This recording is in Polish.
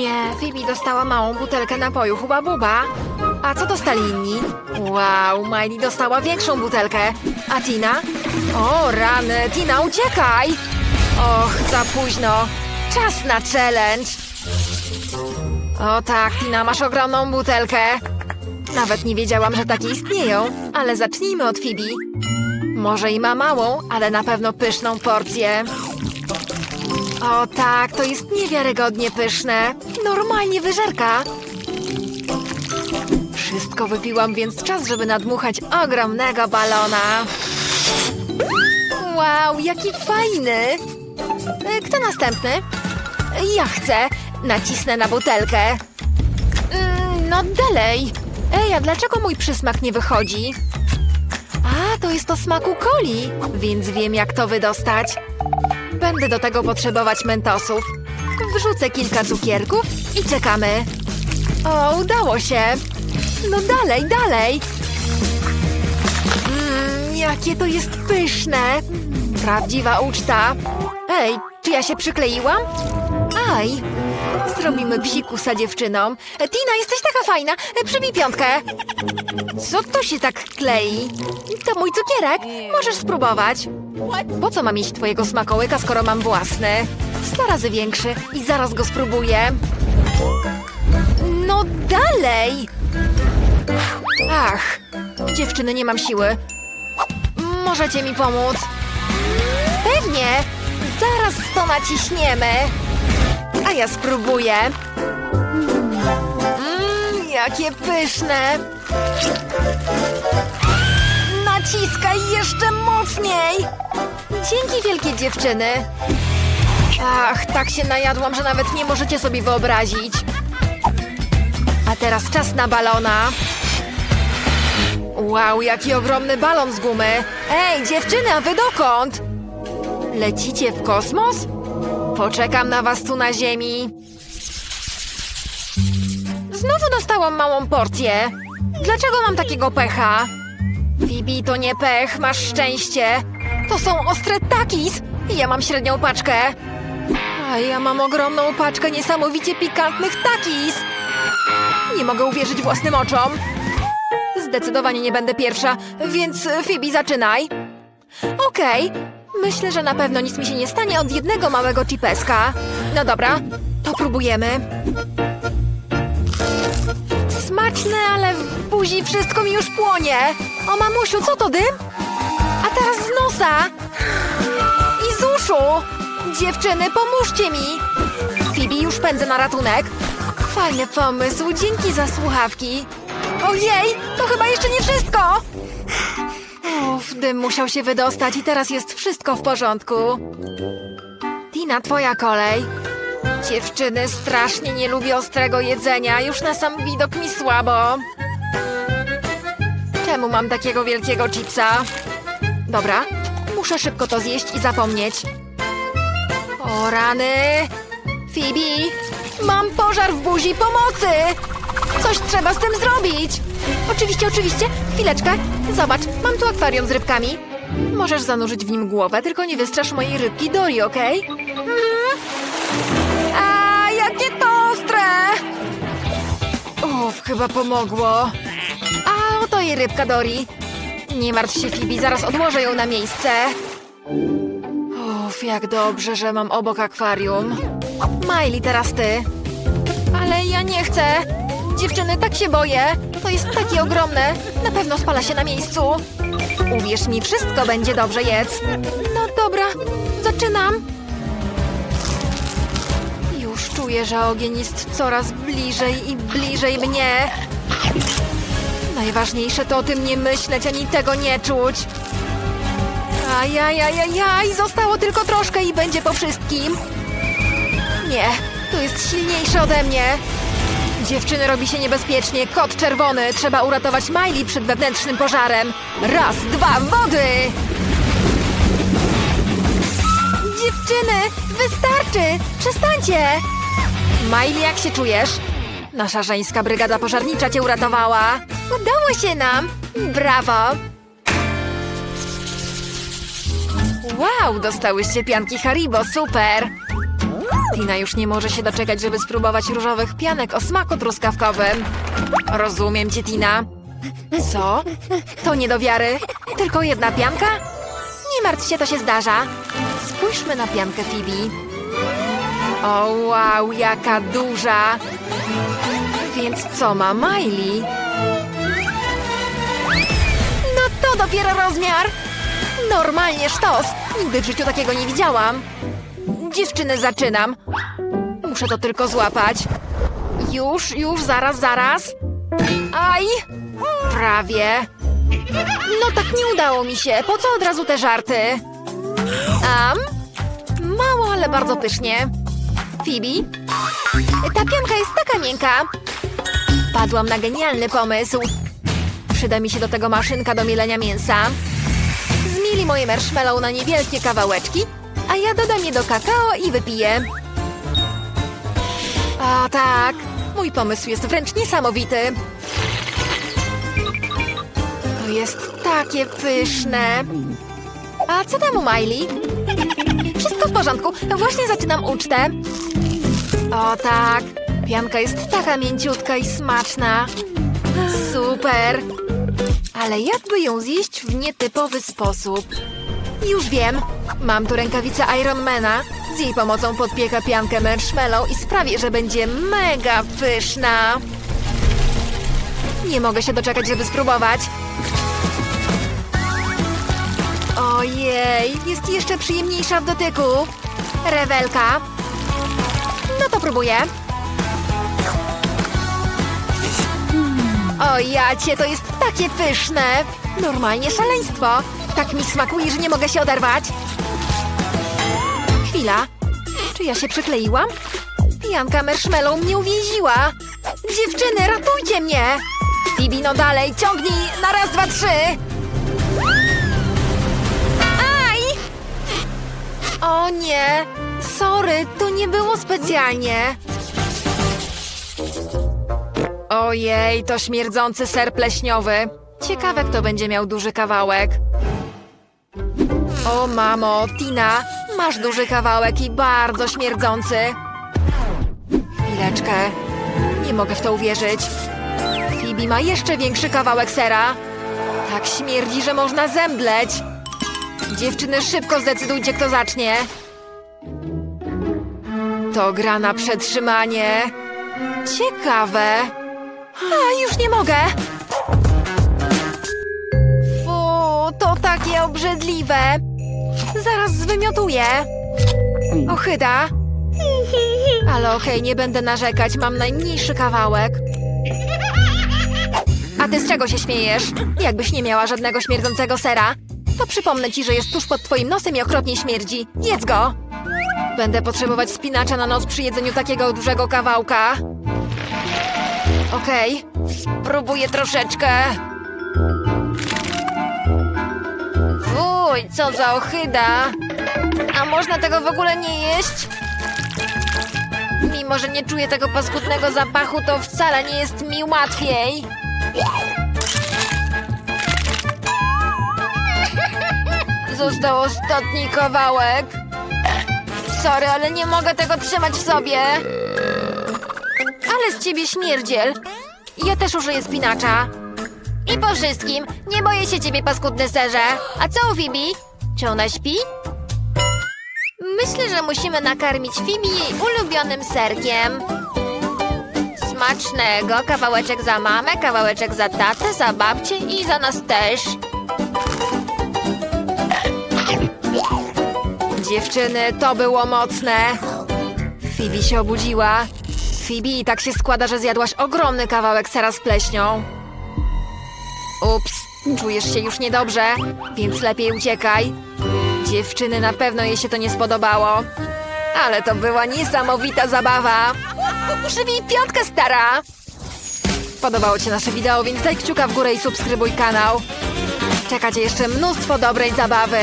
nie, Phoebe dostała małą butelkę napoju Hubba Bubba. A co dostali inni? Wow, Miley dostała większą butelkę. A Tina? O, rany, Tina, uciekaj! Och, za późno. Czas na challenge. O tak, Tina, masz ogromną butelkę. Nawet nie wiedziałam, że takie istnieją. Ale zacznijmy od Phoebe. Może i ma małą, ale na pewno pyszną porcję. O tak, to jest niewiarygodnie pyszne. Normalnie wyżerka. Wszystko wypiłam, więc czas, żeby nadmuchać ogromnego balona. Wow, jaki fajny! Kto następny? Ja chcę. Nacisnę na butelkę. No dalej. Ej, a dlaczego mój przysmak nie wychodzi? A, to jest o smaku coli, więc wiem, jak to wydostać. Będę do tego potrzebować mentosów. Wrzucę kilka cukierków i czekamy. O, udało się. No dalej, dalej. Jakie to jest pyszne. Prawdziwa uczta. Ej, czy ja się przykleiłam? Aj. Zrobimy psikusa dziewczynom. Tina, jesteś taka fajna. Przybij piątkę. Co to się tak klei? To mój cukierek. Możesz spróbować. Po co mam jeść twojego smakołyka, skoro mam własny? 100 razy większy i zaraz go spróbuję. No dalej. Ach, dziewczyny, nie mam siły. Możecie mi pomóc? Pewnie. Zaraz to naciśniemy. A ja spróbuję. Jakie pyszne. Naciskaj jeszcze mocniej. Dzięki wielkie, dziewczyny. Ach, tak się najadłam, że nawet nie możecie sobie wyobrazić. A teraz czas na balona. Wow, jaki ogromny balon z gumy. Ej, dziewczyny, a wy dokąd? Lecicie w kosmos? Poczekam na was tu na ziemi. Znowu dostałam małą porcję. Dlaczego mam takiego pecha? Phoebe, to nie pech, masz szczęście. To są ostre takis. Ja mam średnią paczkę. A ja mam ogromną paczkę niesamowicie pikantnych takis. Nie mogę uwierzyć własnym oczom. Zdecydowanie nie będę pierwsza, więc Phoebe, zaczynaj. Okej, myślę, że na pewno nic mi się nie stanie od jednego małego chipeska. No dobra, to próbujemy. Smaczne, ale w buzi wszystko mi już płonie. O mamusiu, co to dym? A teraz z nosa. I z uszu. Dziewczyny, pomóżcie mi. Phoebe, już pędzę na ratunek. Fajny pomysł, dzięki za słuchawki. Ojej, to chyba jeszcze nie wszystko! Uff, dym musiał się wydostać i teraz jest wszystko w porządku. Tina, twoja kolej. Dziewczyny, strasznie nie lubię ostrego jedzenia. Już na sam widok mi słabo. Czemu mam takiego wielkiego chipsa? Dobra, muszę szybko to zjeść i zapomnieć. O rany! Phoebe, mam pożar w buzi, pomocy! Coś trzeba z tym zrobić! Oczywiście, oczywiście. Chwileczkę. Zobacz, mam tu akwarium z rybkami. Możesz zanurzyć w nim głowę, tylko nie wystrasz mojej rybki Dory, okej? A jakie to ostre! Uff, chyba pomogło. A oto jej rybka Dory. Nie martw się, Phoebe, zaraz odłożę ją na miejsce. Uff, jak dobrze, że mam obok akwarium. Miley, teraz ty. Ale ja nie chcę. Dziewczyny, tak się boję. To jest takie ogromne. Na pewno spala się na miejscu. Uwierz mi, wszystko będzie dobrze, jedz. No dobra, zaczynam. Już czuję, że ogień jest coraz bliżej i bliżej mnie. Najważniejsze to o tym nie myśleć, ani tego nie czuć. Ajajajajaj, zostało tylko troszkę i będzie po wszystkim. Nie, to jest silniejsze ode mnie. Dziewczyny, robi się niebezpiecznie. Kod czerwony. Trzeba uratować Miley przed wewnętrznym pożarem. Raz, dwa, wody! Dziewczyny, wystarczy! Przestańcie! Miley, jak się czujesz? Nasza żeńska brygada pożarnicza cię uratowała. Udało się nam! Brawo! Wow, dostałyście pianki Haribo. Super! Tina już nie może się doczekać, żeby spróbować różowych pianek o smaku truskawkowym. Rozumiem cię, Tina. Co? To nie do wiary. Tylko jedna pianka? Nie martw się, to się zdarza. Spójrzmy na piankę Phoebe. O wow, jaka duża. Więc co ma Miley? No to dopiero rozmiar. Normalnie sztos. Nigdy w życiu takiego nie widziałam. Dziewczyny, zaczynam. Muszę to tylko złapać. Już, zaraz. Aj! Prawie. No tak nie udało mi się. Po co od razu te żarty? Mało, ale bardzo pysznie. Phoebe? Ta pianka jest taka miękka. Padłam na genialny pomysł. Przyda mi się do tego maszynka do mielenia mięsa. Zmieli moje marshmallow na niewielkie kawałeczki, a ja dodam je do kakao i wypiję. O tak, mój pomysł jest wręcz niesamowity. To jest takie pyszne. A co tam u Miley? Wszystko w porządku, właśnie zaczynam ucztę. O tak, pianka jest taka mięciutka i smaczna. Super. Ale jakby ją zjeść w nietypowy sposób? Już wiem. Mam tu rękawicę Ironmana. Z jej pomocą podpiekę piankę marshmallow i sprawię, że będzie mega pyszna. Nie mogę się doczekać, żeby spróbować. Ojej, jest jeszcze przyjemniejsza w dotyku. Rewelka. No to próbuję. O jacie, to jest takie pyszne. Normalnie szaleństwo. Tak mi smakuje, że nie mogę się oderwać. Chwila. Czy ja się przykleiłam? Pianka marshmallow mnie uwięziła. Dziewczyny, ratujcie mnie. Phoebe, no dalej, ciągnij. Na raz, dwa, trzy. Aj! O nie. Sorry, to nie było specjalnie. Ojej, to śmierdzący ser pleśniowy. Ciekawe, kto będzie miał duży kawałek. O mamo, Tina, masz duży kawałek i bardzo śmierdzący. Chwileczkę. Nie mogę w to uwierzyć. Phoebe ma jeszcze większy kawałek sera. Tak śmierdzi, że można zemdleć. Dziewczyny, szybko zdecydujcie, kto zacznie. To gra na przetrzymanie. Ciekawe. A, już nie mogę. Fu, to takie obrzydliwe. Zaraz zwymiotuję. Ochyda. Ale okej, nie będę narzekać. Mam najmniejszy kawałek. A ty z czego się śmiejesz? Jakbyś nie miała żadnego śmierdzącego sera, to przypomnę ci, że jest tuż pod twoim nosem i okropnie śmierdzi. Jedz go. Będę potrzebować spinacza na noc przy jedzeniu takiego dużego kawałka. Okej, spróbuję troszeczkę. Fuj, co za ohyda. A można tego w ogóle nie jeść? Mimo, że nie czuję tego paskudnego zapachu, to wcale nie jest mi łatwiej. Został ostatni kawałek. Sorry, ale nie mogę tego trzymać w sobie. Ale z ciebie śmierdziel. Ja też użyję spinacza. I po wszystkim, nie boję się ciebie, paskudny serze. A co u Phoebe? Czy ona śpi? Myślę, że musimy nakarmić Phoebe jej ulubionym serkiem. Smacznego. Kawałeczek za mamę, kawałeczek za tatę, za babcię i za nas też. Dziewczyny, to było mocne. Phoebe się obudziła. Phoebe, tak się składa, że zjadłaś ogromny kawałek sera z pleśnią. Ups, czujesz się już niedobrze, więc lepiej uciekaj. Dziewczyny, na pewno jej się to nie spodobało. Ale to była niesamowita zabawa. Żywij piątkę, stara! Podobało ci się nasze wideo, więc daj kciuka w górę i subskrybuj kanał. Czeka cię jeszcze mnóstwo dobrej zabawy.